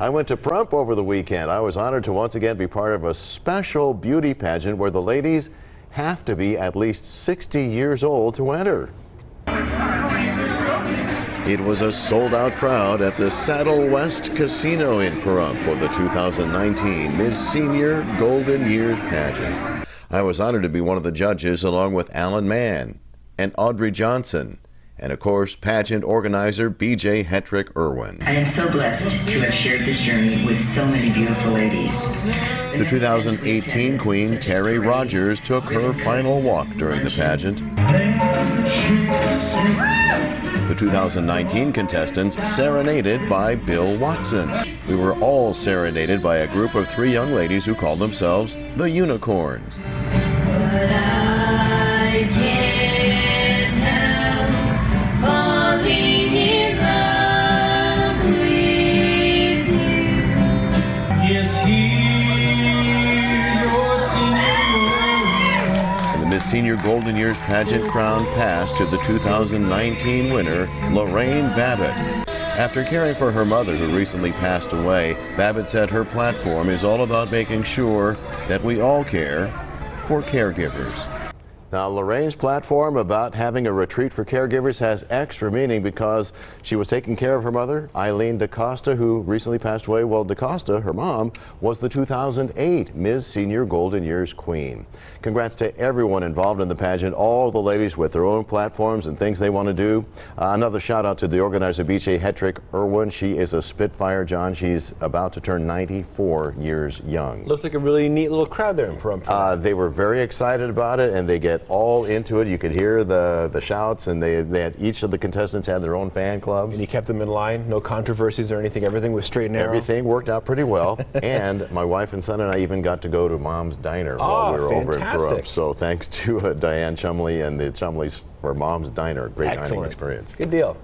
I went to Pahrump over the weekend. I was honored to once again be part of a special beauty pageant where the ladies have to be at least 60 years old to enter. It was a sold-out crowd at the Saddle West Casino in Pahrump for the 2019 Ms Senior Golden Years Pageant. I was honored to be one of the judges along with Alan Mann and Audrey Johnson, and of course, pageant organizer B.J. Hetrick-Irwin. I am so blessed to have shared this journey with so many beautiful ladies. The 2018 Queen, Terry Rogers, took her final walk during the pageant. The 2019 contestants serenaded by Bill Watson. We were all serenaded by a group of three young ladies who call themselves the Unicorns. Ms Senior Golden Years Pageant crown passed to the 2019 winner, Lorraine Babbitt. After caring for her mother, who recently passed away, Babbitt said her platform is all about making sure that we all care for caregivers. Now, Lorraine's platform about having a retreat for caregivers has extra meaning because she was taking care of her mother, Eileen DaCosta, who recently passed away. Well, DaCosta, her mom, was the 2008 Ms Senior Golden Years Queen. Congrats to everyone involved in the pageant, all the ladies with their own platforms and things they want to do. Another shout out to the organizer, B.J. Hetrick-Irwin. She is a spitfire, John. She's about to turn 94 years young. Looks like a really neat little crowd there in Pahrump. They were very excited about it, and they get all into it. You could hear the shouts, and they had, each of the contestants had their own fan clubs. And you kept them in line, no controversies or anything. Everything was straight and narrow. Everything worked out pretty well. And my wife and son and I even got to go to Mom's Diner while we were over in Pahrump. So thanks to Diane Chumley and the Chumleys for Mom's Diner. Great dining experience. Good deal.